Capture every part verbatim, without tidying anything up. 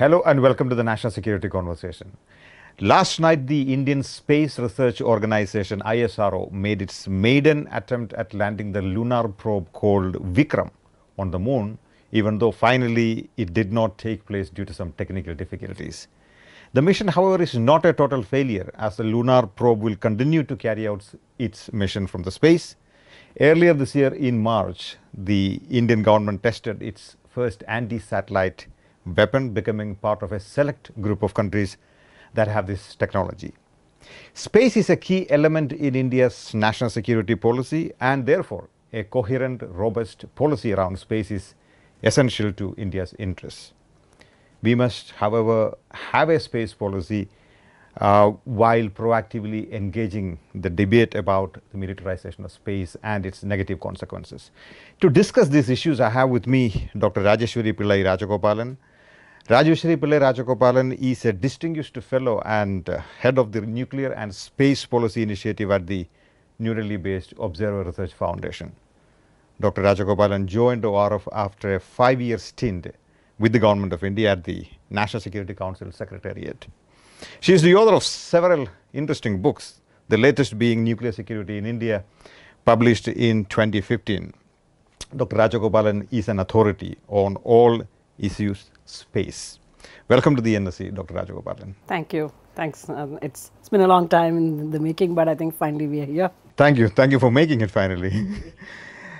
Hello and welcome to the National Security Conversation. Last night, the Indian Space Research Organisation, I S R O, made its maiden attempt at landing the lunar probe called Vikram on the moon, even though finally it did not take place due to some technical difficulties. The mission, however, is not a total failure, as the lunar probe will continue to carry out its mission from the space. Earlier this year in March, the Indian government tested its first anti-satellite weapon, becoming part of a select group of countries that have this technology. Space is a key element in India's national security policy, and therefore a coherent, robust policy around space is essential to India's interests. We must, however, have a space policy uh, while proactively engaging the debate about the militarization of space and its negative consequences. To discuss these issues, I have with me Doctor Rajeswari Pillai Rajagopalan. Rajeswari Pillai Rajagopalan is a distinguished fellow and uh, head of the Nuclear and Space Policy Initiative at the newly based Observer Research Foundation. Doctor Rajagopalan joined O R F after a five-year stint with the Government of India at the National Security Council Secretariat. She is the author of several interesting books, the latest being Nuclear Security in India, published in twenty fifteen. Doctor Rajagopalan is an authority on all issues space. Welcome to the N S C, Doctor Rajagopalan. Thank you. Thanks. Um, it's, it's been a long time in the making, but I think finally we are here. Thank you. Thank you for making it finally.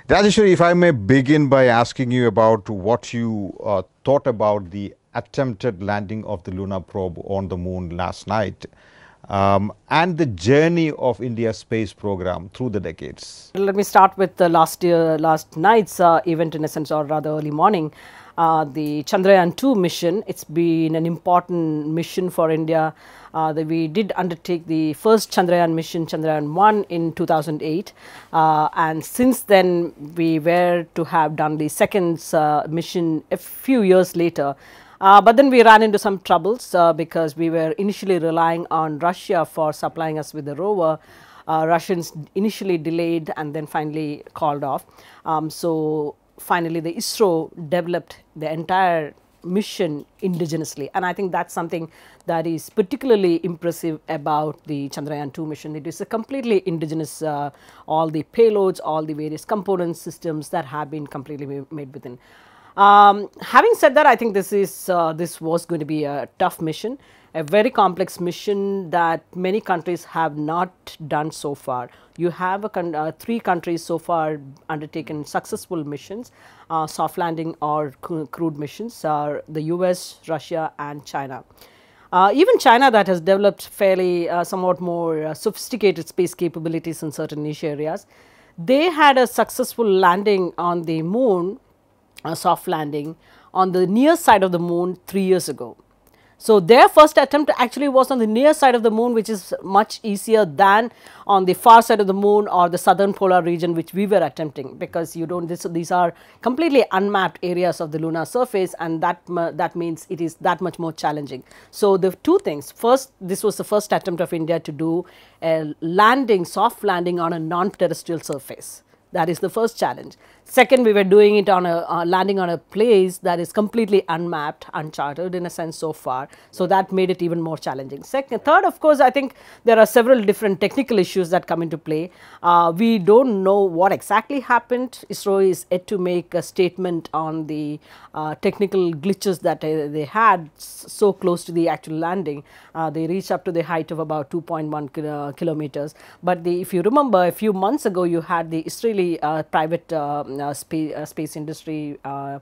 Rajeswari, if I may begin by asking you about what you uh, thought about the attempted landing of the lunar probe on the moon last night um, and the journey of India's space program through the decades. Let me start with the last year, last night's uh, event, in a sense, or rather early morning. Uh, the Chandrayaan two mission, it's been an important mission for India. Uh, that we did undertake the first Chandrayaan mission, Chandrayaan one, in two thousand eight. Uh, and since then, we were to have done the second uh, mission a few years later. Uh, but then we ran into some troubles uh, because we were initially relying on Russia for supplying us with the rover. Uh, Russians initially delayed and then finally called off. Um, so finally, the ISRO developed the entire mission indigenously, and I think that's something that is particularly impressive about the Chandrayaan two mission. It is a completely indigenous, uh, all the payloads, all the various component systems that have been completely made within. Um, having said that, I think this is uh, this was going to be a tough mission, a very complex mission that many countries have not done so far. You have a con uh, three countries so far undertaken successful missions, uh, soft landing or crewed missions, are the U S, Russia and China. Uh, even China, that has developed fairly uh, somewhat more uh, sophisticated space capabilities in certain niche areas. They had a successful landing on the moon, a soft landing on the near side of the moon three years ago. So their first attempt actually was on the near side of the moon, which is much easier than on the far side of the moon or the southern polar region, which we were attempting, because you don't, this, these are completely unmapped areas of the lunar surface, and that, that means it is that much more challenging. So the two things: first, this was the first attempt of India to do a landing, soft landing on a non-terrestrial surface. That is the first challenge. Second, we were doing it on a uh, landing on a place that is completely unmapped, uncharted in a sense so far. So that made it even more challenging. Second, third, of course, I think there are several different technical issues that come into play. Uh, we don't know what exactly happened. ISRO is yet to make a statement on the uh, technical glitches that uh, they had so close to the actual landing. Uh, they reached up to the height of about two point one kilometers. But the, if you remember, a few months ago, you had the Israeli Uh, private uh, uh, spa uh, space industry uh,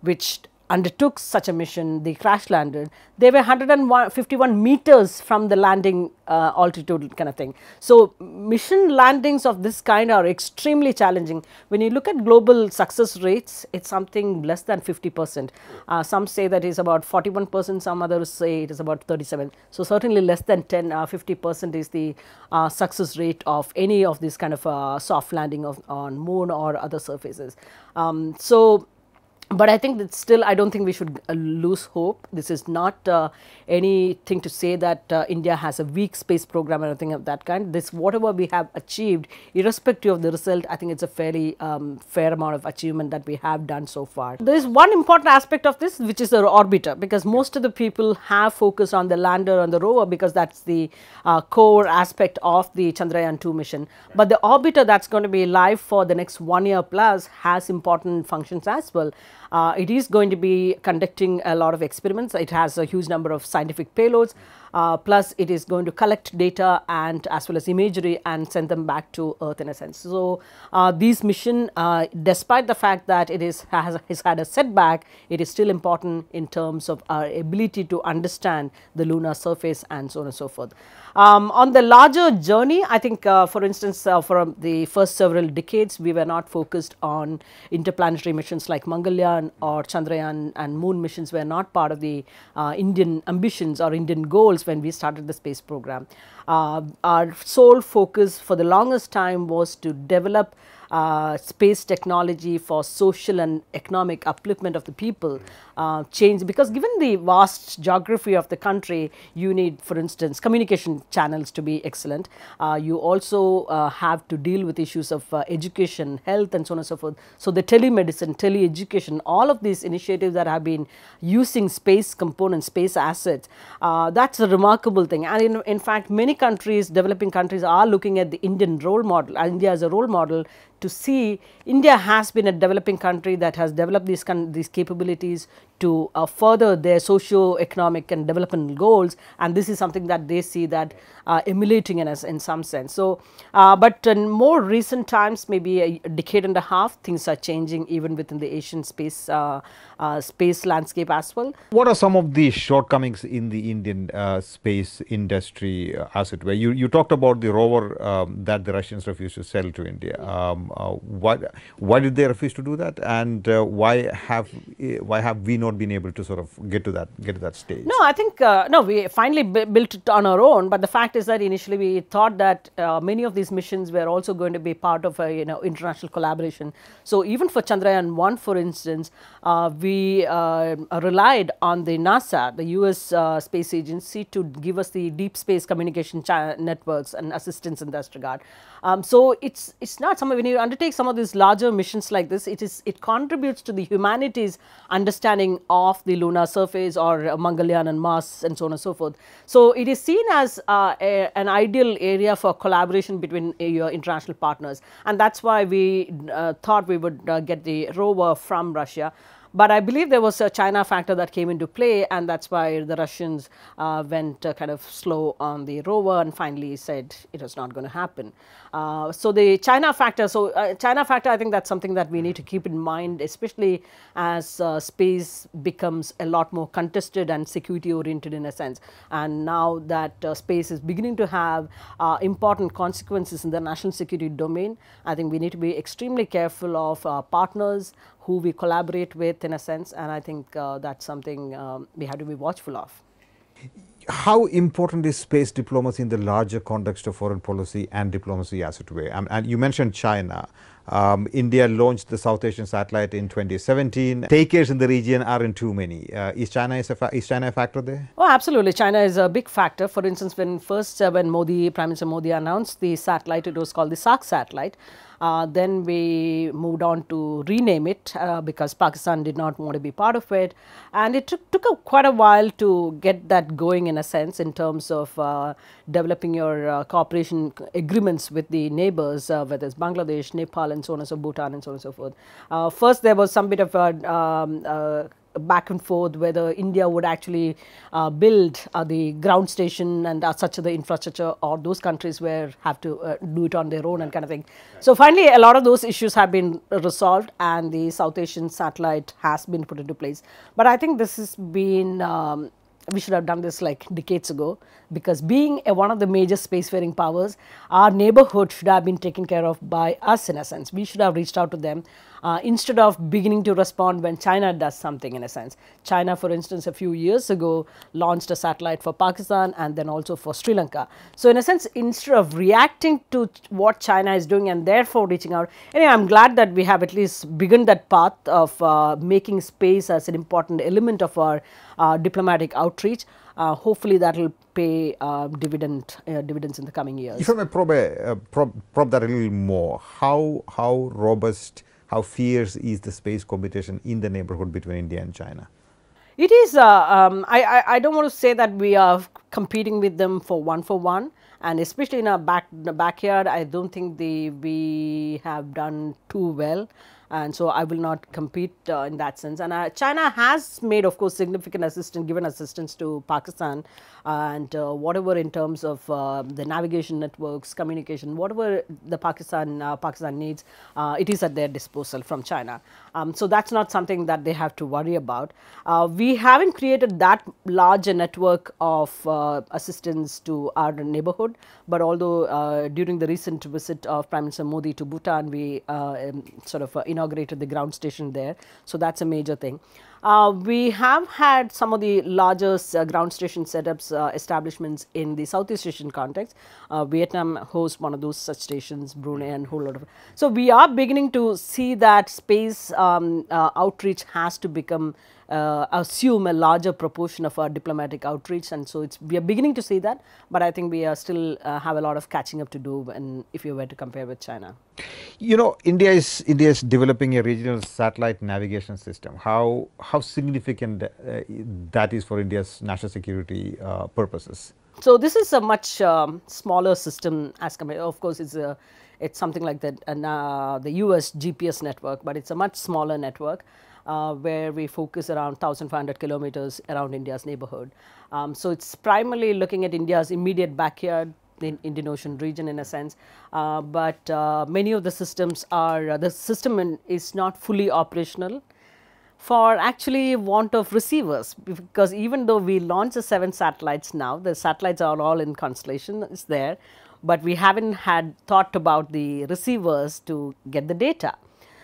which undertook such a mission. They crash landed. They were one hundred fifty-one meters from the landing uh, altitude, kind of thing. So mission landings of this kind are extremely challenging. When you look at global success rates, it's something less than fifty percent. Uh, some say that is about forty-one percent, some others say it is about thirty-seven. So certainly less than ten, fifty percent is the uh, success rate of any of these kind of uh, soft landing of on moon or other surfaces. Um, so But I think that still, I don't think we should uh, lose hope. This is not uh, anything to say that uh, India has a weak space program or anything of that kind. This, whatever we have achieved, irrespective of the result, I think it's a fairly um, fair amount of achievement that we have done so far. There is one important aspect of this, which is the orbiter, because most of the people have focused on the lander and the rover, because that's the uh, core aspect of the Chandrayaan two mission. But the orbiter that's going to be live for the next one year plus has important functions as well. Uh, it is going to be conducting a lot of experiments. It has a huge number of scientific payloads, uh, plus it is going to collect data and as well as imagery and send them back to Earth in a sense. So uh, this mission, uh, despite the fact that it is has, has had a setback, it is still important in terms of our ability to understand the lunar surface and so on and so forth. Um, on the larger journey, I think uh, for instance, uh, for the first several decades, we were not focused on interplanetary missions like Mangalyaan or Chandrayaan and moon missions were not part of the uh, Indian ambitions or Indian goals when we started the space program. Uh, our sole focus for the longest time was to develop Uh, space technology for social and economic upliftment of the people, uh, change, because given the vast geography of the country, you need, for instance, communication channels to be excellent. Uh, you also uh, have to deal with issues of uh, education, health and so on and so forth. So the telemedicine, tele-education, all of these initiatives that have been using space components, space assets, uh, that's a remarkable thing. And in, in fact, many countries, developing countries, are looking at the Indian role model, India as a role model, to see India has been a developing country that has developed these, these capabilities to uh, further their socio-economic and development goals, and this is something that they see that uh, emulating in us in some sense. So, uh, but in more recent times, maybe a decade and a half, things are changing even within the Asian space uh, uh, space landscape as well. What are some of the shortcomings in the Indian uh, space industry, uh, as it were? You, you talked about the rover um, that the Russians refused to sell to India. Um, Uh, why, why did they refuse to do that, and uh, why have why have we not been able to sort of get to that get to that stage? No, I think uh, no. We finally built it on our own, but the fact is that initially we thought that uh, many of these missions were also going to be part of a you know international collaboration. So even for Chandrayaan one, for instance, uh, we uh, relied on the NASA, the U S uh, space agency, to give us the deep space communication networks and assistance in that regard. Um, so it's it's not something. When you undertake some of these larger missions like this, it is it contributes to the humanity's understanding of the lunar surface or Mangalyaan and Mars and so on and so forth. So it is seen as uh, a, an ideal area for collaboration between uh, your international partners, and that's why we uh, thought we would uh, get the rover from Russia. But I believe there was a China factor that came into play, and that's why the Russians uh, went uh, kind of slow on the rover and finally said it was not going to happen. Uh, so the China factor, so uh, China factor, I think that's something that we need to keep in mind, especially as uh, space becomes a lot more contested and security oriented in a sense. And now that uh, space is beginning to have uh, important consequences in the national security domain, I think we need to be extremely careful of our partners, who we collaborate with in a sense, and I think uh, that's something um, we have to be watchful of. How important is space diplomacy in the larger context of foreign policy and diplomacy as it were? Um, and you mentioned China. Um, India launched the South Asian satellite in twenty seventeen. Takers in the region aren't too many. Uh, is China is, a is China a factor there? Oh, absolutely. China is a big factor. For instance, when first uh, when Modi, Prime Minister Modi announced the satellite, it was called the S A C satellite. Uh, then we moved on to rename it uh, because Pakistan did not want to be part of it, and it took, took a, quite a while to get that going in a sense in terms of uh, developing your uh, cooperation agreements with the neighbors, uh, whether it's Bangladesh, Nepal and so on and so forth, Bhutan and so on and so forth. Uh, first there was some bit of a um, uh, back and forth whether India would actually uh, build uh, the ground station and uh, such other infrastructure, or those countries where have to uh, do it on their own and kind of thing. So finally a lot of those issues have been resolved and the South Asian satellite has been put into place. But I think this has been um, we should have done this like decades ago, because being a, one of the major spacefaring powers, our neighborhood should have been taken care of by us in a sense. We should have reached out to them. uh, instead of beginning to respond when China does something in a sense. China, for instance, a few years ago launched a satellite for Pakistan and then also for Sri Lanka. So in a sense, instead of reacting to what China is doing and therefore reaching out, anyway, I am glad that we have at least begun that path of uh, making space as an important element of our uh, diplomatic outreach. Uh, hopefully that will pay uh, dividend uh, dividends in the coming years. If I may probe, uh, probe, probe that a little more, how, how robust, how fierce is the space competition in the neighborhood between India and China? It is, uh, um, I, I, I don't want to say that we are competing with them for one for one, and especially in our back, the backyard, I don't think the, we have done too well. And so I will not compete uh, in that sense. And uh, China has made, of course, significant assistance, given assistance to Pakistan uh, and uh, whatever in terms of uh, the navigation networks, communication, whatever the Pakistan uh, Pakistan needs, uh, it is at their disposal from China. Um, so that's not something that they have to worry about. Uh, we haven't created that large a network of uh, assistance to our neighborhood, but although uh, during the recent visit of Prime Minister Modi to Bhutan, we uh, um, sort of uh, inaugurated the ground station there. So that's a major thing. Uh, we have had some of the largest uh, ground station setups, uh, establishments in the Southeast Asian context. Uh, Vietnam hosts one of those such stations, Brunei and whole lot of. So we are beginning to see that space um, uh, outreach has to become, uh, assume a larger proportion of our diplomatic outreach, and so it's, we are beginning to see that, but I think we are still uh, have a lot of catching up to do when, if you were to compare with China. You know, India is, India is developing a regional satellite navigation system. How, how significant uh, that is for India's national security uh, purposes? So this is a much um, smaller system as compared, of course, it's a, it's something like the, uh, the U S G P S network, but it's a much smaller network. Uh, where we focus around one thousand five hundred kilometers around India's neighborhood. Um, so it's primarily looking at India's immediate backyard, the Indian Ocean region in a sense, uh, but uh, many of the systems are, uh, the system in, is not fully operational for actually want of receivers, because even though we launched the seven satellites now, the satellites are all in constellation, it's there, but we haven't had thought about the receivers to get the data.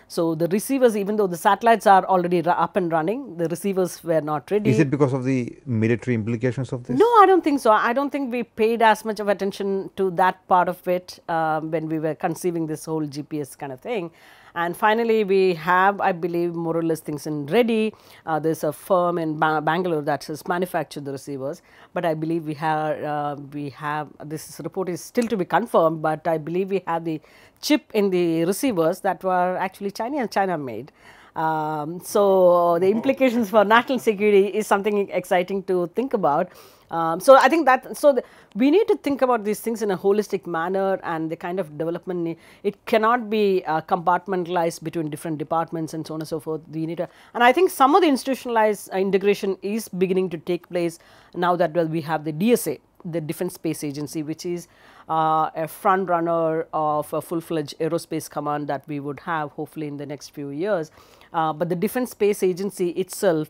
So the receivers, even though the satellites are already up and running, the receivers were not ready. Is it because of the military implications of this? No, I don't think so. I don't think we paid as much of attention to that part of it um, when we were conceiving this whole G P S kind of thing. And finally, we have, I believe, more or less things in ready. Uh, there's a firm in ba Bangalore that has manufactured the receivers, but I believe we have, uh, we have, this report is still to be confirmed, but I believe we have the chip in the receivers that were actually China and China made. Um, so the implications for national security is something exciting to think about. Um, so I think that, so the, we need to think about these things in a holistic manner, and the kind of development, it cannot be uh, compartmentalized between different departments and so on and so forth. We need to, and I think some of the institutionalized uh, integration is beginning to take place now that well, we have the D S A, the Defence Space Agency, which is uh, a front runner of a full-fledged aerospace command that we would have hopefully in the next few years. Uh, but the Defence Space Agency itself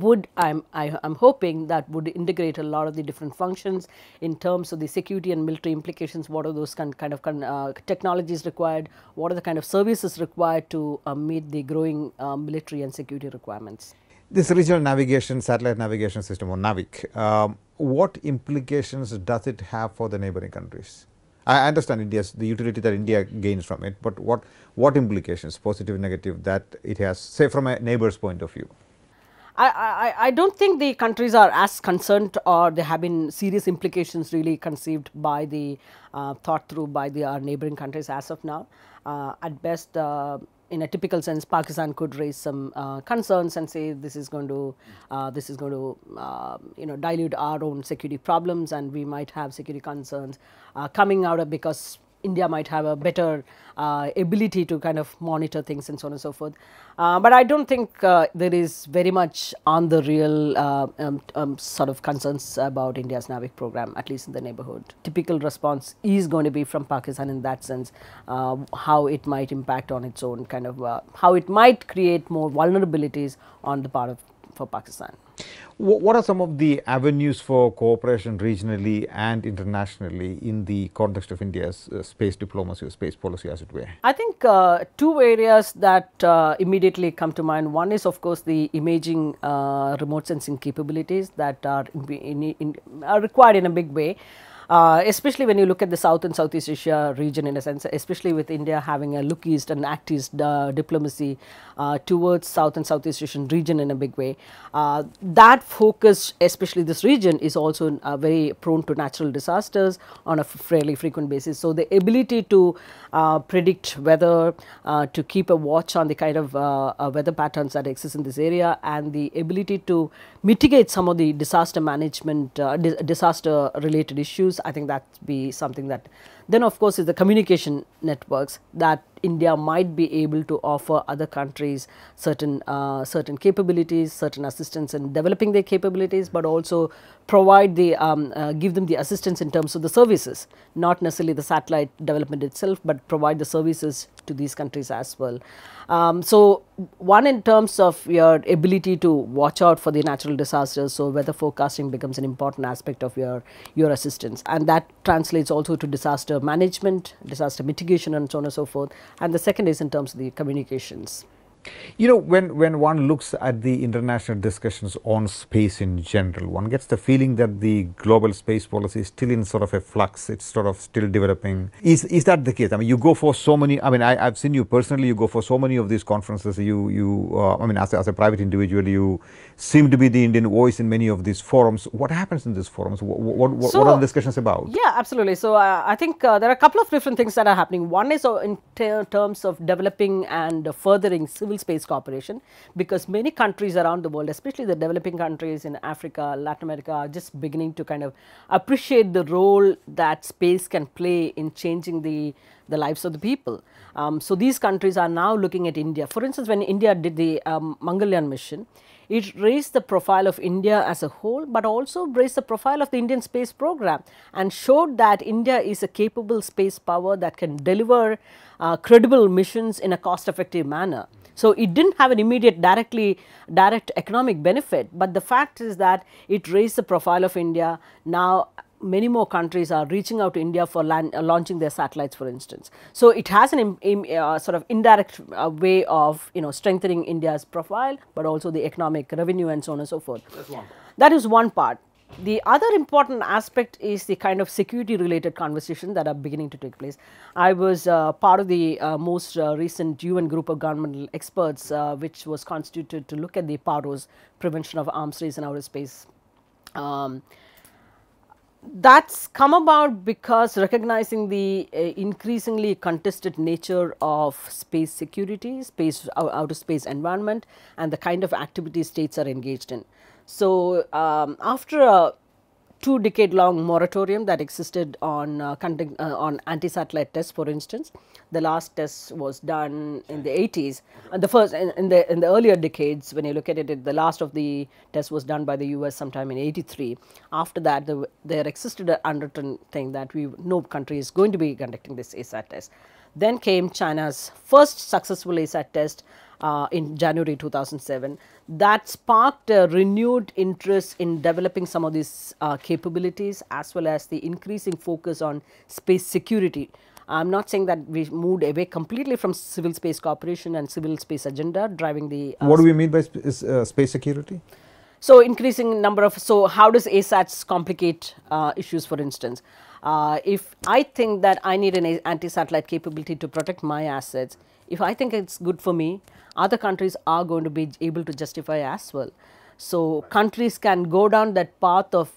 would, I'm, I, I'm hoping that would integrate a lot of the different functions in terms of the security and military implications. What are those kind, kind of uh, technologies required? What are the kind of services required to uh, meet the growing uh, military and security requirements? This regional navigation, satellite navigation system, or NAVIC, um, what implications does it have for the neighboring countries? I understand India's, the utility that India gains from it, but what, what implications, positive, negative, that it has, say from a neighbor's point of view? I, I, I don't think the countries are as concerned, or there have been serious implications really conceived by the, uh, thought through by the our neighboring countries as of now. Uh, at best, uh, in a typical sense, Pakistan could raise some uh, concerns and say this is going to, uh, this is going to, uh, you know, dilute our own security problems, and we might have security concerns uh, coming out of, because India might have a better uh, ability to kind of monitor things and so on and so forth. Uh, but I don't think uh, there is very much on the real uh, um, um, sort of concerns about India's NAVIC program, at least in the neighborhood. Typical response is going to be from Pakistan in that sense, uh, how it might impact on its own kind of, uh, how it might create more vulnerabilities on the part of, for Pakistan. What are some of the avenues for cooperation regionally and internationally in the context of India's uh, space diplomacy or space policy, as it were? I think uh, two areas that uh, immediately come to mind. One is, of course, the imaging uh, remote sensing capabilities that are, in, in, are required in a big way. Uh, especially when you look at the South and Southeast Asia region, in a sense, especially with India having a look east and act east uh, diplomacy uh, towards South and Southeast Asian region in a big way. Uh, that focus, especially this region, is also uh, very prone to natural disasters on a fairly frequent basis. So the ability to uh, predict weather, uh, to keep a watch on the kind of uh, uh, weather patterns that exist in this area, and the ability to mitigate some of the disaster management, uh, dis disaster related issues, I think that be something that, then of course, is the communication networks that India might be able to offer other countries certain uh, certain capabilities, certain assistance in developing their capabilities, but also provide the um, uh, give them the assistance in terms of the services, not necessarily the satellite development itself, but provide the services to these countries as well. Um, so one, in terms of your ability to watch out for the natural disasters, so weather forecasting becomes an important aspect of your your assistance, and that translates also to disaster management, disaster mitigation, and so on and so forth. And the second is in terms of the communications. You know, when, when one looks at the international discussions on space in general, one gets the feeling that the global space policy is still in sort of a flux. It's sort of still developing. Is, is that the case? I mean, you go for so many, I mean, I, I've seen you personally, you go for so many of these conferences. You, you uh, I mean, as a, as a private individual, you seem to be the Indian voice in many of these forums. What happens in these forums? What, what, what, so, what are the discussions about? Yeah, absolutely. So, uh, I think uh, there are a couple of different things that are happening. One is uh, in ter terms of developing and uh, furthering civil space cooperation, because many countries around the world, especially the developing countries in Africa, Latin America, are just beginning to kind of appreciate the role that space can play in changing the the lives of the people. Um, so these countries are now looking at India. For instance, when India did the um, Mangalyaan mission, it raised the profile of India as a whole, but also raised the profile of the Indian space program, and showed that India is a capable space power that can deliver uh, credible missions in a cost-effective manner. So it didn't have an immediate directly direct economic benefit, but the fact is that it raised the profile of India. Now many more countries are reaching out to India for land, uh, launching their satellites, for instance. So it has an im, im, uh, sort of indirect uh, way of, you know, strengthening India's profile, but also the economic revenue and so on and so forth. That's one. That is one part. The other important aspect is the kind of security-related conversation that are beginning to take place. I was uh, part of the uh, most uh, recent U N group of governmental experts, uh, which was constituted to look at the PAROS, Prevention of Arms Race in Outer Space. Um, That's come about because recognizing the uh, increasingly contested nature of space security, space uh, outer space environment, and the kind of activities states are engaged in. So, um, after a two decade long moratorium that existed on uh, conduct, uh, on anti-satellite tests, for instance, the last test was done in the eighties, and the first in, in the in the earlier decades, when you look at it, the last of the tests was done by the U S sometime in eighty-three. After that, the, there existed an undertone thing that we no country is going to be conducting this ASAT test. Then came China's first successful ASAT test uh, in January two thousand seven. That sparked a renewed interest in developing some of these uh, capabilities, as well as the increasing focus on space security. I'm not saying that we moved away completely from civil space cooperation and civil space agenda driving the... Uh, what do we mean by sp is, uh, space security? So, increasing number of... So, how does ASATs complicate uh, issues, for instance? Uh, if I think that I need an anti-satellite capability to protect my assets, if I think it's good for me, other countries are going to be able to justify as well. So countries can go down that path of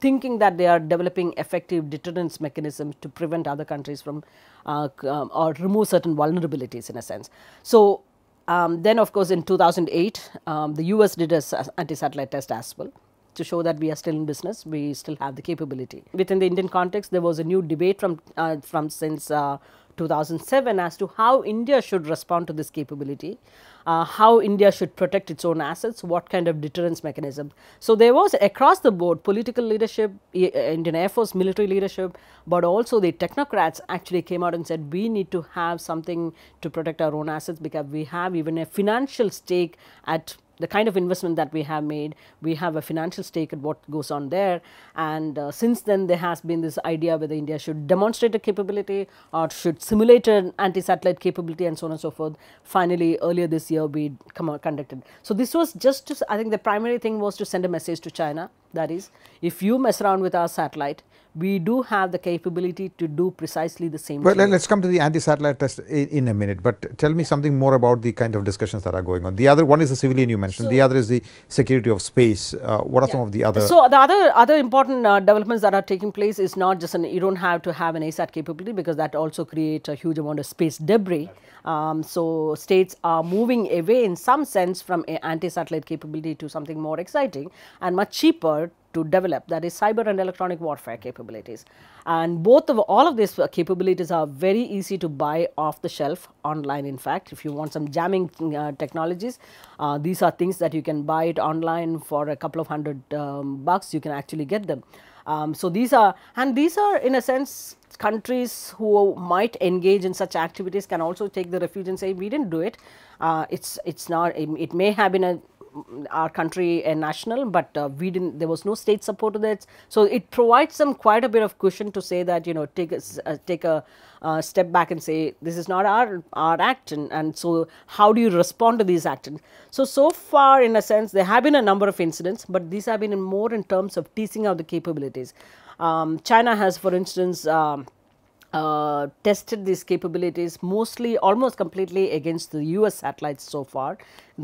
thinking that they are developing effective deterrence mechanisms to prevent other countries from uh, um, or remove certain vulnerabilities, in a sense. So um, then, of course, in two thousand eight, um, the U S did an anti-satellite test as well, to show that we are still in business, we still have the capability. Within the Indian context, there was a new debate from, uh, from since uh, two thousand seven as to how India should respond to this capability, uh, how India should protect its own assets, what kind of deterrence mechanism. So there was across the board political leadership, Indian Air Force military leadership, but also the technocrats actually came out and said we need to have something to protect our own assets, because we have even a financial stake at the kind of investment that we have made, we have a financial stake at what goes on there. And uh, since then there has been this idea whether India should demonstrate a capability or should simulate an anti-satellite capability and so on and so forth. Finally, earlier this year we conducted. So this was just to, I think the primary thing was to send a message to China, that is, if you mess around with our satellite, we do have the capability to do precisely the same well, thing. Well, let's come to the anti-satellite test in, in a minute, but tell me something more about the kind of discussions that are going on. The other one is the civilian you mentioned, so the other is the security of space. Uh, what are yeah. some of the other? So, the other, other important uh, developments that are taking place is not just an, you don't have to have an ASAT capability, because that also creates a huge amount of space debris. Um, so, states are moving away in some sense from an anti-satellite capability to something more exciting and much cheaper to develop, that is cyber and electronic warfare capabilities. And both of all of these capabilities are very easy to buy off the shelf online. In fact, if you want some jamming uh, technologies, uh, these are things that you can buy it online for a couple of hundred um, bucks, you can actually get them. Um, so these are, and these are in a sense, countries who might engage in such activities can also take the refuge and say, we didn't do it. Uh, it's, it's not, it, it may have been a our country and national, but uh, we didn't, there was no state support to that. So it provides them quite a bit of cushion to say that, you know, take a, uh, take a uh, step back and say, this is not our, our action. And so how do you respond to these actions? So, so far in a sense, there have been a number of incidents, but these have been in more in terms of teasing out the capabilities. Um, China has, for instance, um, Uh, tested these capabilities mostly almost completely against the U S satellites so far,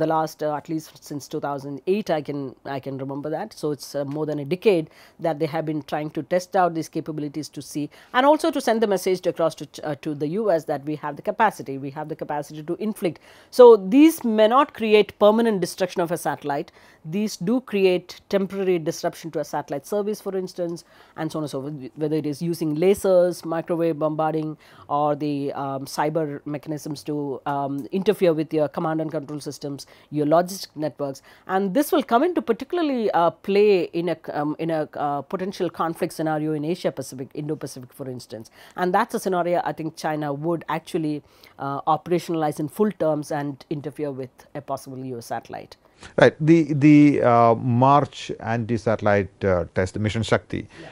the last uh, at least since two thousand eight I can I can remember that. So it's uh, more than a decade that they have been trying to test out these capabilities to see, and also to send the message across to, uh, to the U S that we have the capacity, we have the capacity to inflict. So these may not create permanent destruction of a satellite, these do create temporary disruption to a satellite service, for instance, and so on and so forth, whether it is using lasers, microwave bombarding, or the um, cyber mechanisms to um, interfere with your command and control systems, your logistic networks. And this will come into particularly uh, play in a, um, in a uh, potential conflict scenario in Asia Pacific, Indo-Pacific, for instance. And that's a scenario I think China would actually uh, operationalize in full terms and interfere with a possible U S satellite. Right. The, the uh, March anti-satellite uh, test, Mission Shakti. Yeah.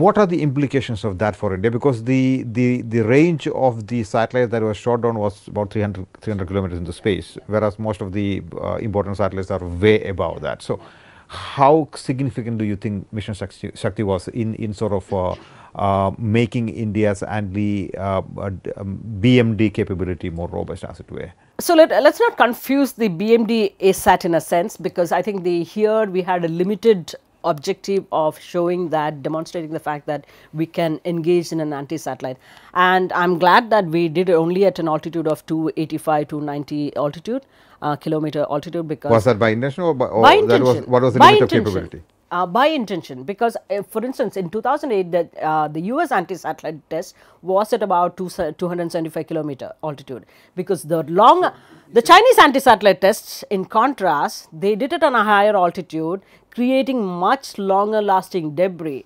What are the implications of that for India? Because the, the, the range of the satellites that were shot down was about three hundred, three hundred kilometers into space, whereas most of the uh, important satellites are way above that. So, how significant do you think Mission Shakti, Shakti was in, in sort of uh, uh, making India's and the uh, B M D capability more robust, as it were? So let, let's not confuse the B M D ASAT in a sense, because I think the here we had a limited objective of showing that, demonstrating the fact that we can engage in an anti-satellite. And I'm glad that we did it only at an altitude of two eighty-five, two ninety altitude, uh, kilometer altitude, because... Was that by intention or by, or by intention. That was, what was the by limit intention. of capability? Uh, by intention, because uh, for instance in two thousand eight that uh, the U S anti-satellite test was at about two seventy-five kilometer altitude, because the long the Chinese anti-satellite tests, in contrast, they did it on a higher altitude, creating much longer lasting debris.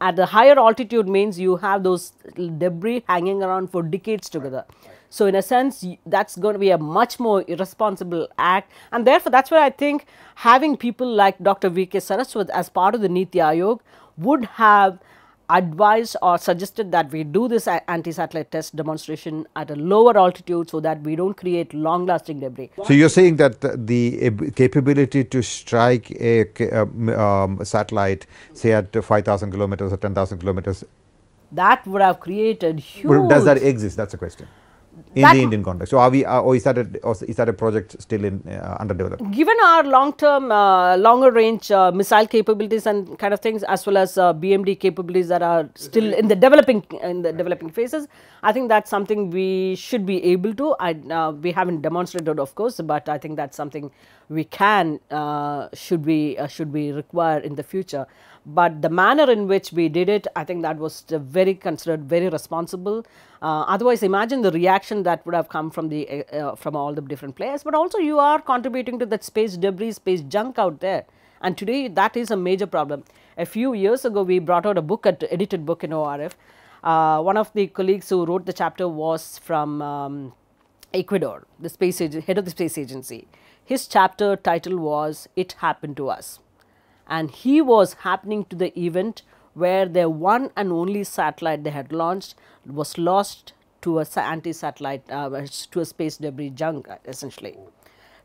At the higher altitude means you have those debris hanging around for decades together. So in a sense, that's going to be a much more irresponsible act, and therefore that's where I think having people like Doctor V K Saraswat as part of the Niti Aayog would have advised or suggested that we do this anti-satellite test demonstration at a lower altitude so that we don't create long-lasting debris. So you're saying that the, the capability to strike a um, satellite, say at five thousand kilometers or ten thousand kilometers, that would have created huge... But does that exist? That's the question. In that the Indian context, so are we, uh, or is that a, or is that a project still in uh, under development? Given our long-term, uh, longer-range uh, missile capabilities and kind of things, as well as uh, B M D capabilities that are still in the developing in the developing phases, I think that's something we should be able to. I uh, we haven't demonstrated, of course, but I think that's something we can uh, should be uh, should be required in the future. But the manner in which we did it, I think that was very considered, very responsible. Uh, otherwise, imagine the reaction that would have come from the uh, from all the different players. But also, you are contributing to that space debris, space junk out there. And today, that is a major problem. A few years ago, we brought out a book, an edited book in O R F. Uh, one of the colleagues who wrote the chapter was from um, Ecuador, the space head of the space agency. His chapter title was It Happened to Us, and he was happening to the event where their one and only satellite they had launched was lost to a anti-satellite, uh, to a space debris junk essentially.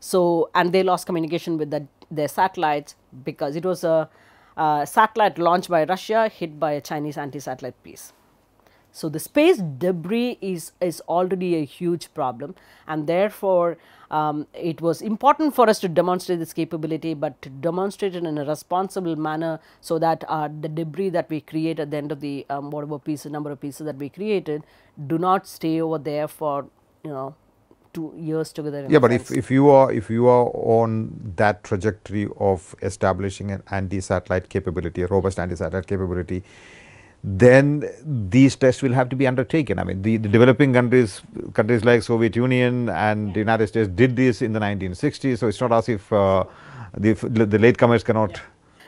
So, and they lost communication with the, their satellites because it was a uh, satellite launched by Russia hit by a Chinese anti-satellite piece. So, the space debris is, is already a huge problem, and therefore, um, it was important for us to demonstrate this capability, but to demonstrate it in a responsible manner so that uh, the debris that we create at the end of the um, whatever piece, number of pieces that we created do not stay over there for, you know, two years together. Yeah, but if, if you are if you are on that trajectory of establishing an anti-satellite capability, a robust anti-satellite capability, then these tests will have to be undertaken. I mean, the, the developing countries, countries like Soviet Union and yeah. the United States did this in the nineteen sixties. So, it's not as if uh, the, the latecomers cannot. Yeah.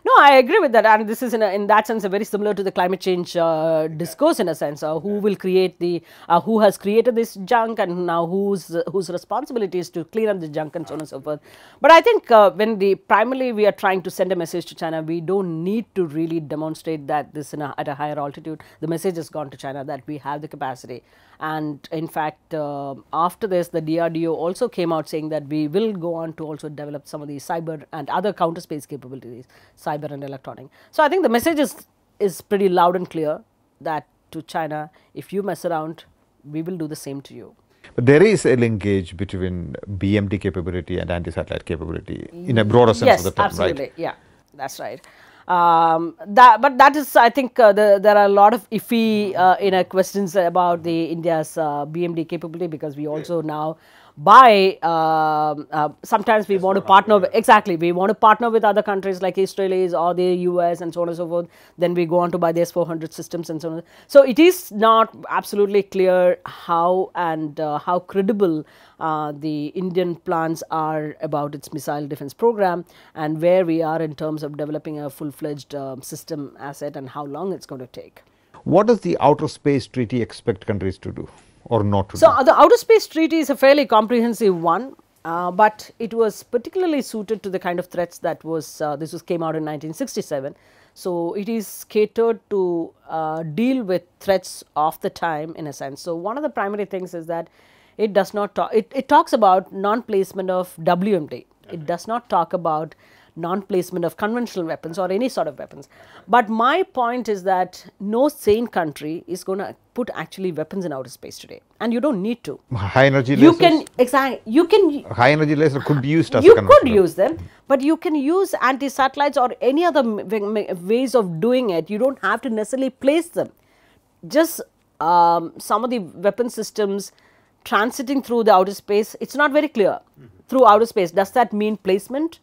No, I agree with that, and this is in, a, in that sense a very similar to the climate change uh, discourse in a sense. Uh, who will create the, uh, who has created this junk, and now whose uh, whose responsibility is to clean up the junk, and so on and so forth. But I think uh, when the primarily we are trying to send a message to China, we don't need to really demonstrate that this in a, at a higher altitude. The message has gone to China that we have the capacity, and in fact uh, after this the D R D O also came out saying that we will go on to also develop some of these cyber and other counter space capabilities. Cyber and electronic. So, I think the message is, is pretty loud and clear that to China, if you mess around, we will do the same to you. But there is a linkage between B M D capability and anti-satellite capability in a broader sense yes, of the term, absolutely. Right? Yeah, that's right. Um, that, but that is, I think, uh, the, there are a lot of iffy uh, you know, questions about the India's uh, B M D capability, because we also now by uh, uh, sometimes we yes, want to partner with, exactly we want to partner with other countries like Israelis or the U S and so on and so forth. Then we go on to buy the S four hundred systems and so on. So it is not absolutely clear how and uh, how credible uh, the Indian plans are about its missile defense program, and where we are in terms of developing a full-fledged uh, system asset, and how long it's going to take. What does the Outer Space Treaty expect countries to do? Or not to so, do. The Outer Space Treaty is a fairly comprehensive one, uh, but it was particularly suited to the kind of threats that was, uh, this was came out in nineteen sixty-seven. So, it is catered to uh, deal with threats of the time in a sense. So, one of the primary things is that it does not talk, it, it talks about non-placement of W M D. Okay. It does not talk about non-placement of conventional weapons or any sort of weapons. But my point is that no sane country is going to put actually weapons in outer space today, and you don't need to. High energy lasers? You can, exactly, you can. High energy laser could be used as a conventional. You could use them, but you can use anti-satellites or any other ways of doing it. You don't have to necessarily place them. Just um, some of the weapon systems transiting through the outer space, it's not very clear. Mm-hmm. Through outer space, does that mean placement?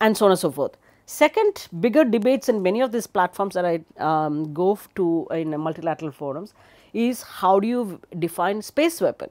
And so on and so forth. Second, bigger debates in many of these platforms that I um, go to in multilateral forums is how do you define space weapon?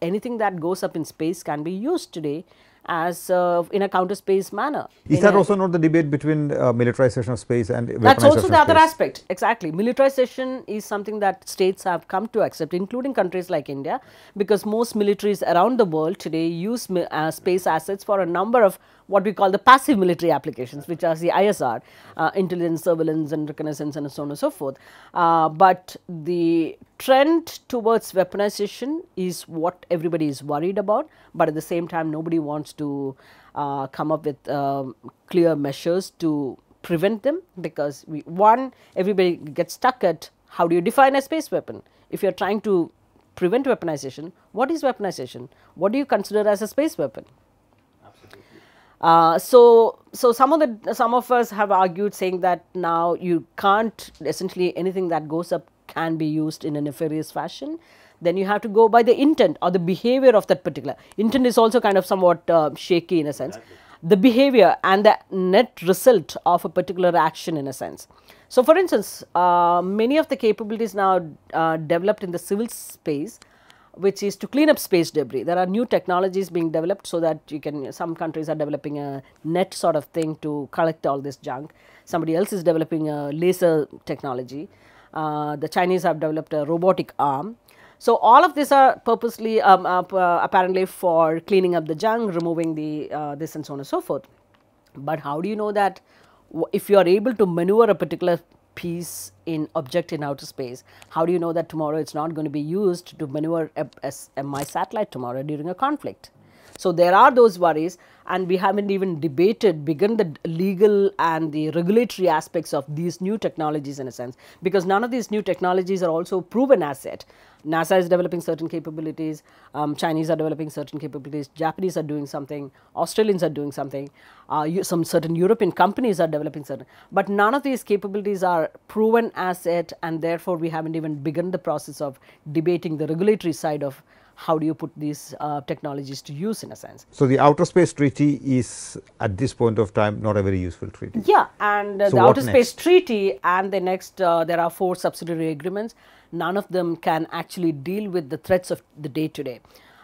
Anything that goes up in space can be used today as uh, in a counter space manner. Is that also not the debate between uh, militarization of space and weaponization of space? That's also the other aspect, exactly. Militarization is something that states have come to accept, including countries like India, because most militaries around the world today use uh, space assets for a number of what we call the passive military applications, which are the I S R, uh, intelligence, surveillance and reconnaissance and so on and so forth. Uh, but the trend towards weaponization is what everybody is worried about, but at the same time nobody wants to uh, come up with uh, clear measures to prevent them, because we, one, everybody gets stuck at how do you define a space weapon? If you are trying to prevent weaponization, what is weaponization? What do you consider as a space weapon? Uh, so, so some of the some of us have argued saying that now you can't, essentially anything that goes up can be used in a nefarious fashion. Then you have to go by the intent or the behavior of that particular. Intent is also kind of somewhat uh, shaky in a sense. The behavior and the net result of a particular action in a sense. So, for instance, uh, many of the capabilities now uh, developed in the civil space, which is to clean up space debris. There are new technologies being developed so that you can, some countries are developing a net sort of thing to collect all this junk. Somebody else is developing a laser technology. Uh, the Chinese have developed a robotic arm. So all of these are purposely um, uh, apparently for cleaning up the junk, removing the uh, this and so on and so forth. But how do you know that if you are able to maneuver a particular piece in object in outer space, how do you know that tomorrow it's not going to be used to maneuver a, a, a my satellite tomorrow during a conflict? So there are those worries, and we haven't even debated, begun the legal and the regulatory aspects of these new technologies in a sense, because none of these new technologies are also proven as yet. NASA is developing certain capabilities, um, Chinese are developing certain capabilities, Japanese are doing something, Australians are doing something, uh, some certain European companies are developing certain, but none of these capabilities are proven as yet, and therefore we haven't even begun the process of debating the regulatory side of how do you put these uh, technologies to use in a sense. So the outer space treaty is at this point of time not a very useful treaty. Yeah, and uh, so the outer space treaty and the next uh, there are four subsidiary agreements. None of them can actually deal with the threats of the day to day.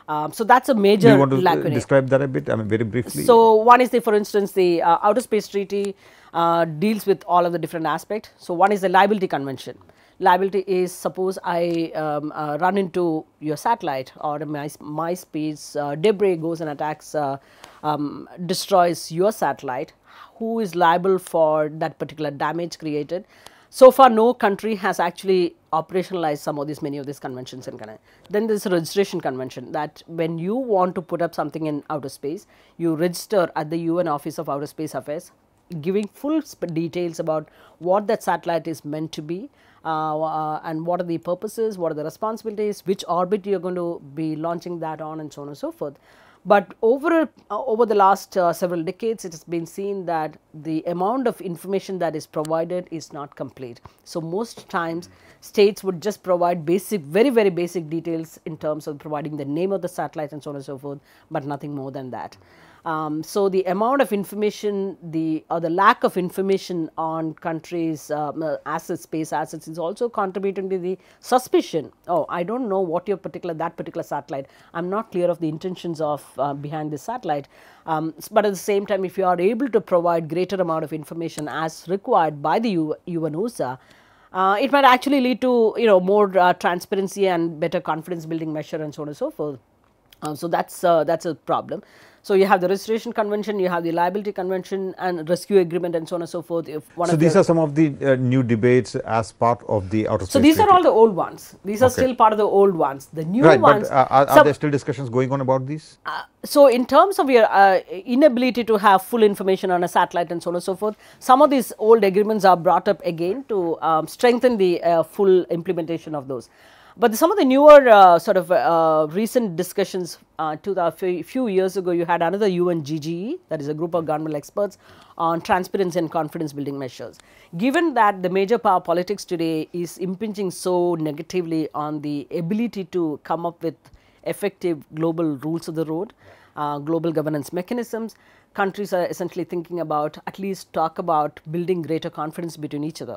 Um, so that's a major lacuna. Do you want to describe that a bit? I mean, very briefly. So one is the, for instance, the uh, outer space treaty uh, deals with all of the different aspects. So one is the liability convention. Liability is, suppose I um, uh, run into your satellite or my, my space uh, debris goes and attacks, uh, um, destroys your satellite, who is liable for that particular damage created? So far, no country has actually operationalized some of these, many of these conventions. In Canada. Then there is a registration convention that when you want to put up something in outer space, you register at the U N Office of Outer Space Affairs, giving full details about what that satellite is meant to be. Uh, uh, and what are the purposes, what are the responsibilities, which orbit you are going to be launching that on, and so on and so forth. But over, uh, over the last uh, several decades, it has been seen that the amount of information that is provided is not complete. So most times, states would just provide basic, very, very basic details in terms of providing the name of the satellite and so on and so forth, but nothing more than that. Um, so the amount of information, the or the lack of information on countries' uh, assets, space assets, is also contributing to the suspicion. Oh, I don't know what your particular that particular satellite. I'm not clear of the intentions of uh, behind this satellite. Um, but at the same time, if you are able to provide greater amount of information as required by the U N O S A, uh, it might actually lead to you know more uh, transparency and better confidence building measure and so on and so forth. Um, so that's uh, that's a problem. So you have the registration convention, you have the liability convention and rescue agreement and so on and so forth. If one so of these are some of the uh, new debates as part of the outer space. So these treaty. Are all the old ones. These okay. are still part of the old ones. The new right, ones. But, uh, are, are there still discussions going on about these? Uh, so in terms of your uh, inability to have full information on a satellite and so on and so forth, some of these old agreements are brought up again to um, strengthen the uh, full implementation of those. But some of the newer uh, sort of uh, recent discussions, uh, to the few years ago, you had another U N G G E, that is a group of government experts on transparency and confidence building measures. Given that the major power politics today is impinging so negatively on the ability to come up with effective global rules of the road, uh, global governance mechanisms, countries are essentially thinking about, at least talk about building greater confidence between each other.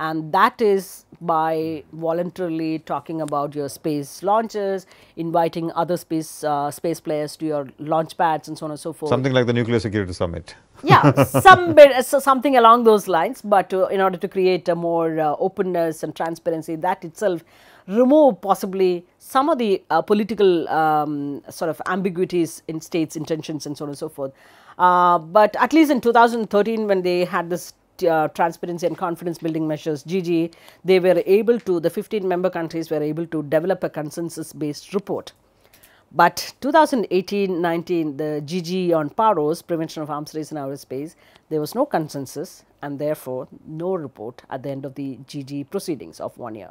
And that is by voluntarily talking about your space launches, inviting other space uh, space players to your launch pads and so on and so forth. Something like the Nuclear Security Summit. Yeah, some bit, so something along those lines, but uh, in order to create a more uh, openness and transparency, that itself remove possibly some of the uh, political um, sort of ambiguities in states' intentions and so on and so forth. Uh, but at least in two thousand thirteen, when they had this Uh, transparency and confidence building measures, G G, they were able to, the fifteen member countries were able to develop a consensus based report. But two thousand eighteen nineteen, the G G on PAROS, Prevention of Arms Race in Outer Space, there was no consensus and therefore no report at the end of the G G proceedings of one year.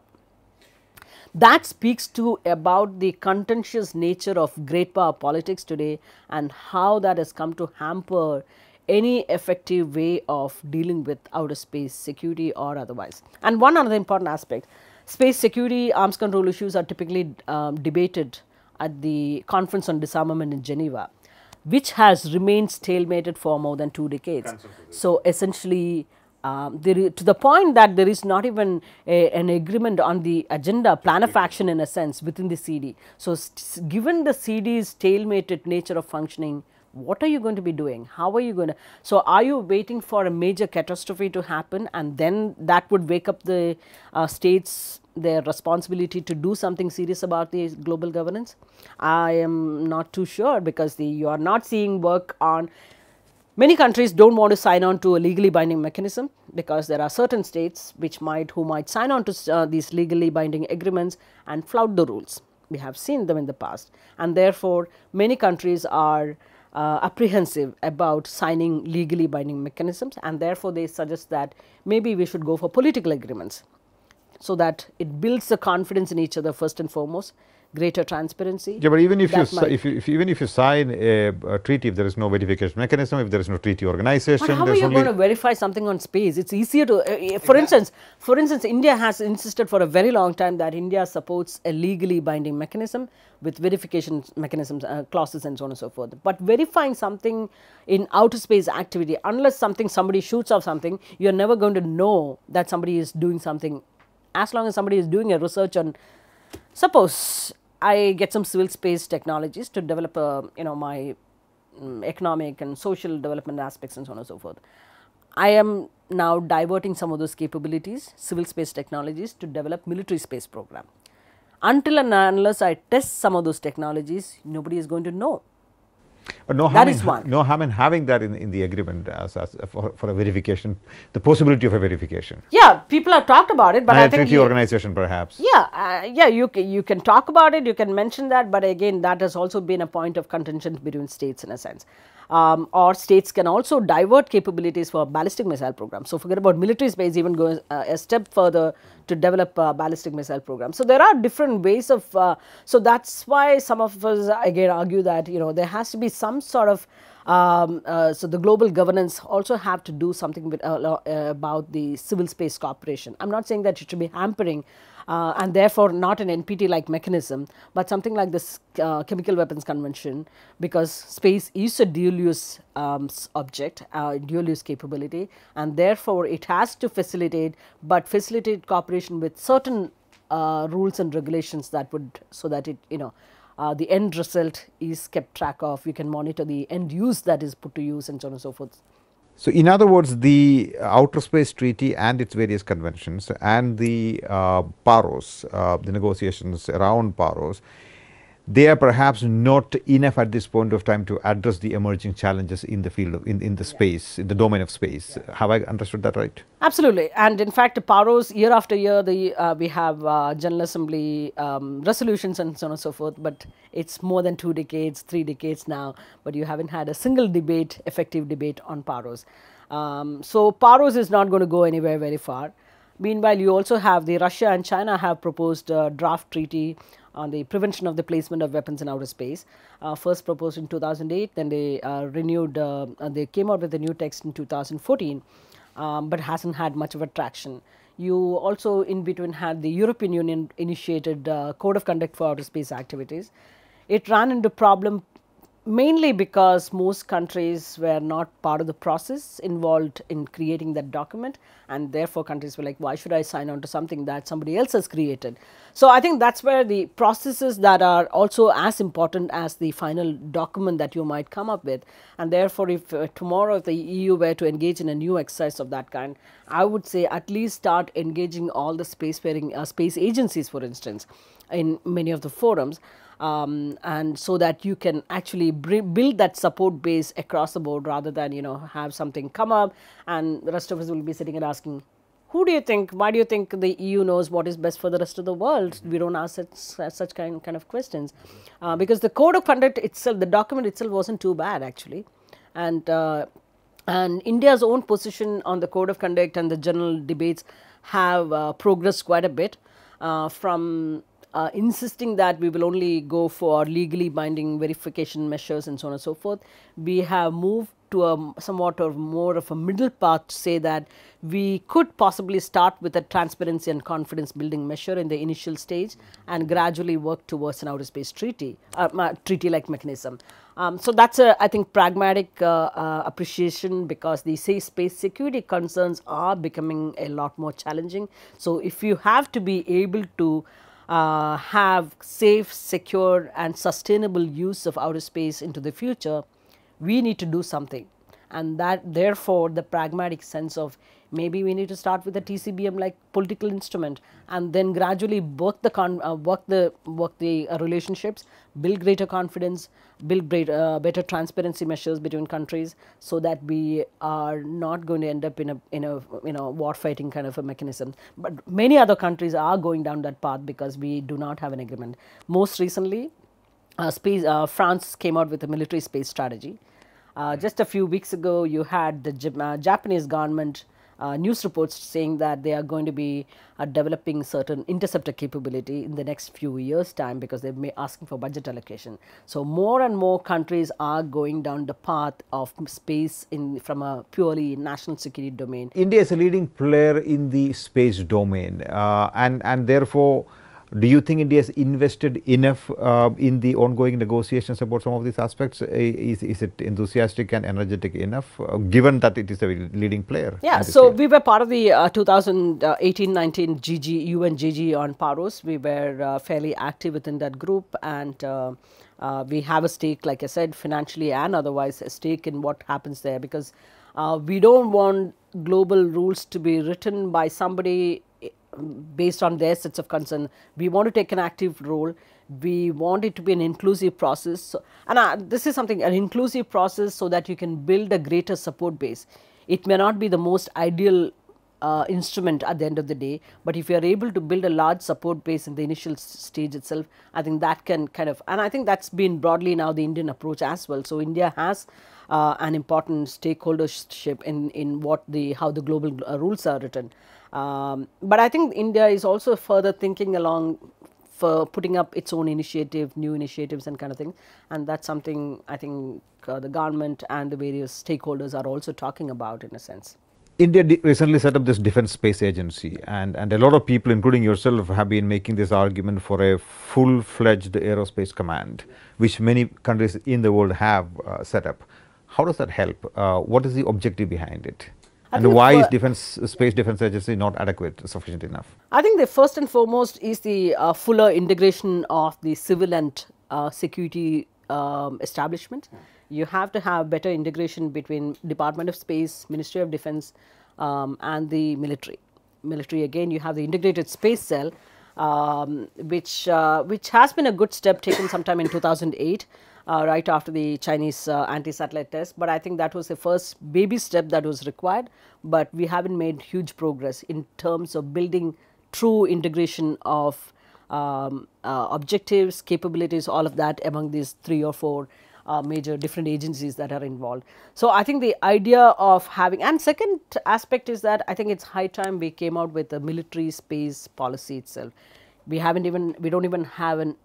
That speaks to about the contentious nature of great power politics today and how that has come to hamper any effective way of dealing with outer space security or otherwise. And one other important aspect, space security, arms control issues are typically um, debated at the Conference on Disarmament in Geneva, which has remained stalemated for more than two decades. So essentially, um, there, to the point that there is not even a, an agreement on the agenda, plan of action in a sense within the C D. So given the C D's stalemated nature of functioning, what are you going to be doing? How are you going to? So are you waiting for a major catastrophe to happen and then that would wake up the uh, states their responsibility to do something serious about the global governance? I am not too sure, because the, you are not seeing work on, many countries don't want to sign on to a legally binding mechanism, because there are certain states which might, who might sign on to uh, these legally binding agreements and flout the rules. We have seen them in the past, and therefore many countries are uh, apprehensive about signing legally binding mechanisms, and therefore they suggest that maybe we should go for political agreements, so that it builds the confidence in each other first and foremost. Greater transparency. Yeah, but even if you, if you if even if you sign a, a treaty, if there is no verification mechanism, if there is no treaty organization, but how are you going to verify something on space? It's easier to, uh, for yeah. instance, for instance, India has insisted for a very long time that India supports a legally binding mechanism with verification mechanisms, uh, clauses, and so on and so forth. But verifying something in outer space activity, unless something somebody shoots off something, you are never going to know that somebody is doing something. As long as somebody is doing a research on, suppose I get some civil space technologies to develop, uh, you know, my um, economic and social development aspects and so on and so forth. I am now diverting some of those capabilities, civil space technologies, to develop military space program. Until and unless I test some of those technologies, nobody is going to know. But no harm, that is one. No harm in having that in, in the agreement as, as for, for a verification, the possibility of a verification. Yeah, people have talked about it, but and I think treaty organization perhaps. Yeah, uh, yeah, you you can talk about it, you can mention that, but again, that has also been a point of contention between states in a sense. Um, or states can also divert capabilities for ballistic missile programs. So forget about military space, even goes uh, a step further to develop uh, ballistic missile programs. So there are different ways of, uh, so that's why some of us again argue that, you know, there has to be some sort of, um, uh, so the global governance also have to do something with, uh, uh, about the civil space cooperation. I'm not saying that it should be hampering uh, and therefore not an N P T-like mechanism, but something like this uh, Chemical Weapons Convention, because space is a dual-use um, object, uh, dual-use capability, and therefore it has to facilitate, but facilitate cooperation with certain uh, rules and regulations that would, so that it, you know, Uh, the end result is kept track of, you can monitor the end use that is put to use, and so on and so forth. So, in other words, the Outer Space Treaty and its various conventions and the uh, PAROS, uh, the negotiations around PAROS, they are perhaps not enough at this point of time to address the emerging challenges in the field of, in, in the yeah. space, in the domain of space. Yeah. Have I understood that right? Absolutely. And in fact, PAROS, year after year, the, uh, we have uh, General Assembly um, resolutions and so on and so forth, but it's more than two decades, three decades now, but you haven't had a single debate, effective debate on PAROS. Um, so PAROS is not going to go anywhere very far. Meanwhile, you also have the Russia and China have proposed a draft treaty on the prevention of the placement of weapons in outer space, uh, first proposed in two thousand eight, then they uh, renewed, uh, they came out with a new text in two thousand fourteen, um, but hasn't had much of a traction. You also in between had the European Union initiated uh, Code of Conduct for Outer Space Activities. It ran into problem mainly because most countries were not part of the process involved in creating that document, and therefore countries were like, why should I sign on to something that somebody else has created? So I think that's where the processes that are also as important as the final document that you might come up with, and therefore if uh, tomorrow if the E U were to engage in a new exercise of that kind, I would say at least start engaging all the spacefaring uh, space agencies, for instance, in many of the forums. Um, and so that you can actually build that support base across the board, rather than, you know, have something come up and the rest of us will be sitting and asking, who do you think, why do you think the E U knows what is best for the rest of the world? We don't ask such, such kind, kind of questions. Uh, because the Code of Conduct itself, the document itself wasn't too bad actually. And, uh, and India's own position on the Code of Conduct and the general debates have uh, progressed quite a bit uh, from Uh, insisting that we will only go for legally binding verification measures and so on and so forth. We have moved to a somewhat or more of a middle path to say that we could possibly start with a transparency and confidence building measure in the initial stage and gradually work towards an outer space treaty, uh, treaty-like mechanism. Um, so that's a, I think, pragmatic uh, uh, appreciation, because the say, space security concerns are becoming a lot more challenging. So if you have to be able to Uh, have safe, secure and sustainable use of outer space into the future, we need to do something. And that therefore the pragmatic sense of Maybe we need to start with a T C B M like political instrument, and then gradually work the con uh, work the work the uh, relationships, build greater confidence, build great, uh, better transparency measures between countries, so that we are not going to end up in a in a you know war fighting kind of a mechanism. But many other countries are going down that path because we do not have an agreement. Most recently, uh, space uh, France came out with a military space strategy. Uh, just a few weeks ago, you had the J uh, Japanese government. Uh, news reports saying that they are going to be uh, developing certain interceptor capability in the next few years time because they may asking for budget allocation. So more and more countries are going down the path of space in from a purely national security domain. India is a leading player in the space domain, uh, and and therefore, do you think India has invested enough uh, in the ongoing negotiations about some of these aspects? Is, is it enthusiastic and energetic enough, uh, given that it is a leading player? Yeah, so we were part of the uh, two thousand eighteen nineteen G G, U N G G on PAROS. We were uh, fairly active within that group, and uh, uh, we have a stake, like I said, financially and otherwise, a stake in what happens there, because uh, we don't want global rules to be written by somebody based on their sets of concern. We want to take an active role. We want it to be an inclusive process. So, and uh, this is something, an inclusive process so that you can build a greater support base. It may not be the most ideal uh, instrument at the end of the day, but if you are able to build a large support base in the initial stage itself, I think that can kind of, and I think that's been broadly now the Indian approach as well. So India has uh, an important stakeholdership in, in what the, how the global uh, rules are written. Um, but I think India is also further thinking along for putting up its own initiative, new initiatives and kind of thing, and that's something I think uh, the government and the various stakeholders are also talking about in a sense. India recently set up this Defence Space Agency, and, and a lot of people including yourself have been making this argument for a full-fledged aerospace command, which many countries in the world have uh, set up. How does that help? Uh, what is the objective behind it? I and why is defense, Space Defense Agency not adequate, sufficient enough? I think the first and foremost is the uh, fuller integration of the civil and uh, security um, establishment. You have to have better integration between Department of Space, Ministry of Defense, um, and the military. Military, again, you have the integrated space cell, um, which, uh, which has been a good step taken sometime in two thousand eight. Uh, right after the Chinese uh, anti-satellite test, but I think that was the first baby step that was required, but we haven't made huge progress in terms of building true integration of um, uh, objectives, capabilities, all of that among these three or four uh, major different agencies that are involved. So I think the idea of having, and second aspect is that I think it's high time we came out with a military space policy itself. We haven't even, we don't even have an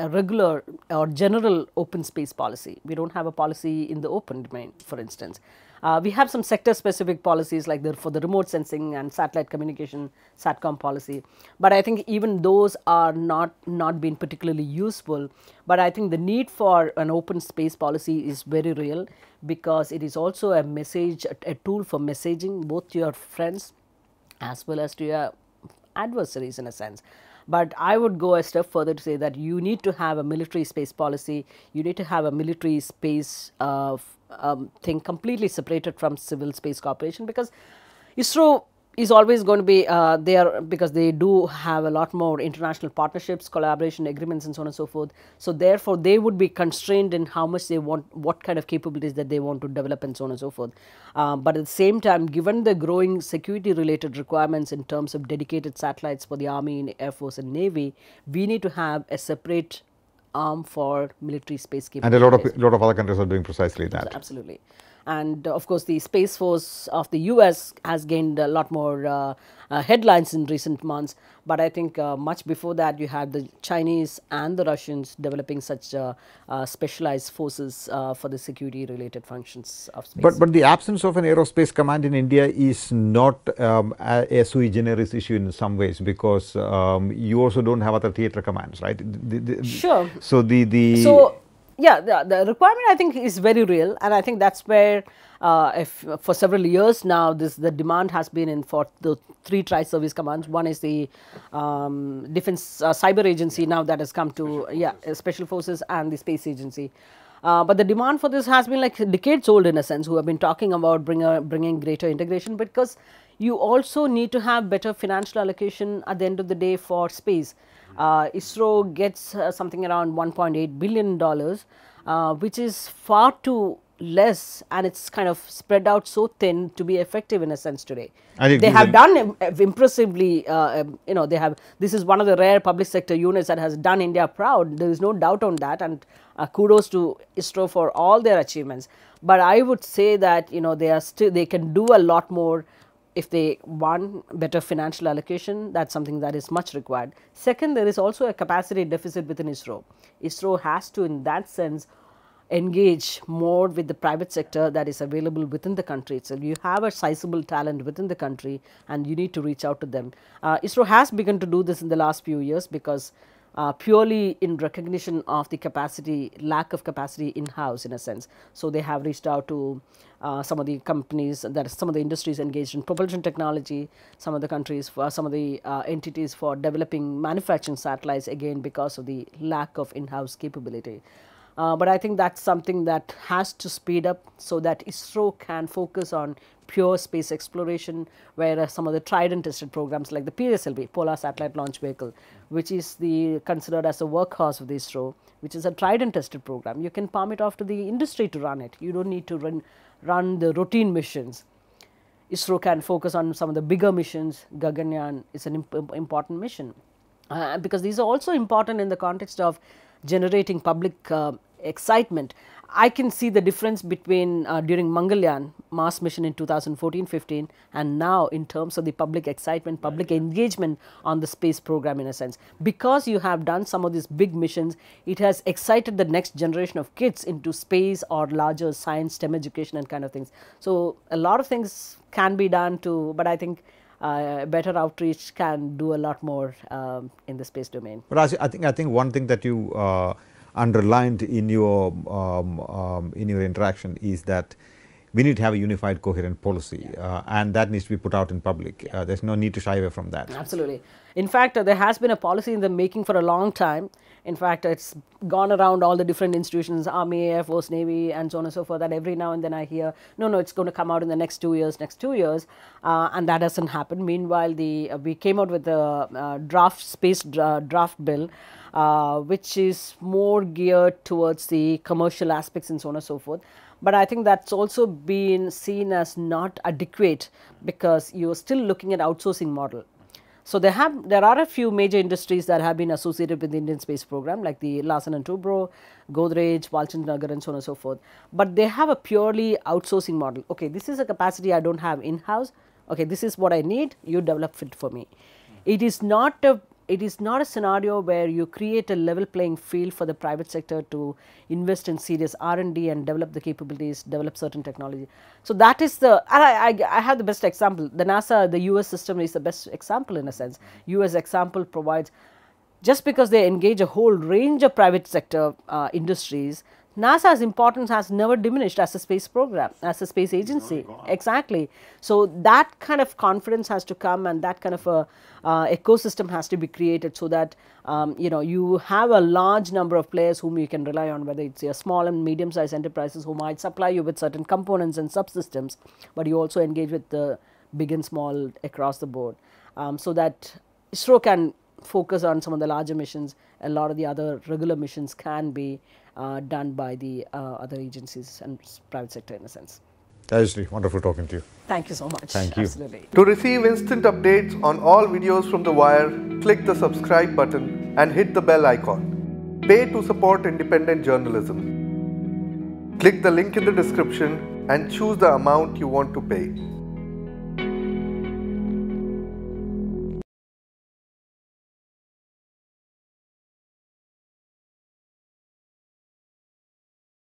a regular or general open space policy. We don't have a policy in the open domain, for instance. Uh, we have some sector-specific policies like the, for the remote sensing and satellite communication, SATCOM policy. But I think even those are not, not been particularly useful. But I think the need for an open space policy is very real, because it is also a message, a, a tool for messaging both to your friends as well as to your adversaries in a sense. But I would go a step further to say that you need to have a military space policy, you need to have a military space uh, um, thing completely separated from civil space cooperation, because ISRO is always going to be uh, there, because they do have a lot more international partnerships, collaboration agreements and so on and so forth. So therefore, they would be constrained in how much they want, what kind of capabilities that they want to develop and so on and so forth. Uh, but at the same time, given the growing security related requirements in terms of dedicated satellites for the Army and Air Force and Navy, we need to have a separate arm for military space capabilities. And a lot of, lot of other countries are doing precisely that. Absolutely. And of course, the Space Force of the U S has gained a lot more uh, uh, headlines in recent months. But I think uh, much before that, you had the Chinese and the Russians developing such uh, uh, specialized forces uh, for the security-related functions of space. But, but the absence of an aerospace command in India is not um, a, a sui generis issue in some ways, because um, you also don't have other theater commands, right? The, the, the, sure. So the... the so, Yeah, the, the requirement I think is very real, and I think that's where uh, if, for several years now this the demand has been in for the three tri-service commands. One is the um, Defense uh, Cyber Agency, now that has come to, yeah, Special Forces and the Space Agency. Uh, but the demand for this has been like decades old in a sense, who have been talking about bring a, bringing greater integration, because you also need to have better financial allocation at the end of the day for space. Uh, ISRO gets uh, something around one point eight billion dollars, uh, which is far too less, and it's kind of spread out so thin to be effective in a sense today. They have done impressively, uh, you know, they have, this is one of the rare public sector units that has done India proud. There is no doubt on that, and uh, kudos to ISRO for all their achievements. But I would say that, you know, they are still, they can do a lot more if they want better financial allocation. That's something that is much required. Second, there is also a capacity deficit within ISRO. ISRO has to, in that sense, engage more with the private sector that is available within the country itself. You have a sizable talent within the country and you need to reach out to them. Uh, ISRO has begun to do this in the last few years because uh, purely in recognition of the capacity, lack of capacity in-house in a sense. So they have reached out to uh, some of the companies, that is, some of the industries engaged in propulsion technology, some of the countries, for, some of the uh, entities for developing manufacturing satellites, again because of the lack of in-house capability. Uh, but I think that's something that has to speed up so that ISRO can focus on pure space exploration, whereas some of the tried and tested programs like the P S L V, Polar Satellite Launch Vehicle, which is the considered as the workhorse of the ISRO, which is a tried and tested program. You can palm it off to the industry to run it. You don't need to run, run the routine missions. ISRO can focus on some of the bigger missions. Gaganyaan is an imp important mission uh, because these are also important in the context of generating public uh, excitement. I can see the difference between uh, during Mangalyaan Mars mission in two thousand fourteen fifteen and now in terms of the public excitement, public engagement on the space program in a sense. Because you have done some of these big missions, it has excited the next generation of kids into space or larger science, STEM education and kind of things. So a lot of things can be done too, but I think Uh, better outreach can do a lot more um, in the space domain. But I think I think one thing that you uh, underlined in your um, um, in your interaction is that we need to have a unified, coherent policy, yeah. uh, and that needs to be put out in public. Yeah. Uh, there's no need to shy away from that. Absolutely. In fact, uh, there has been a policy in the making for a long time. In fact, it's gone around all the different institutions, Army, Air Force, Navy, and so on and so forth, that every now and then I hear, no, no, it's going to come out in the next two years, next two years, uh, and that hasn't happened. Meanwhile, the uh, we came out with a uh, draft space dra draft bill, uh, which is more geared towards the commercial aspects and so on and so forth. But I think that's also been seen as not adequate because you're still looking at outsourcing model. So there have there are a few major industries that have been associated with the Indian space program, like the Larson and Tubro, Godrej, Walchandnagar, and so on and so forth. But they have a purely outsourcing model. Okay, this is a capacity I don't have in-house. Okay, this is what I need. You develop it for me. It is not a It is not a scenario where you create a level playing field for the private sector to invest in serious R and D and develop the capabilities, develop certain technology. So that is the, and I, I, I have the best example. The NASA, the U S system is the best example in a sense. U S example provides, just because they engage a whole range of private sector uh, industries, NASA's importance has never diminished as a space program, as a space agency. Exactly. So that kind of confidence has to come, and that kind of a uh, ecosystem has to be created so that um, you know, you have a large number of players whom you can rely on, whether it's your small and medium-sized enterprises who might supply you with certain components and subsystems, but you also engage with the big and small across the board, um, so that ISRO can focus on some of the larger missions. A lot of the other regular missions can be Uh, done by the uh, other agencies and private sector in a sense. Rajashree, wonderful talking to you. Thank you so much. Thank you. Absolutely. To receive instant updates on all videos from The Wire, click the subscribe button and hit the bell icon. Pay to support independent journalism. Click the link in the description and choose the amount you want to pay.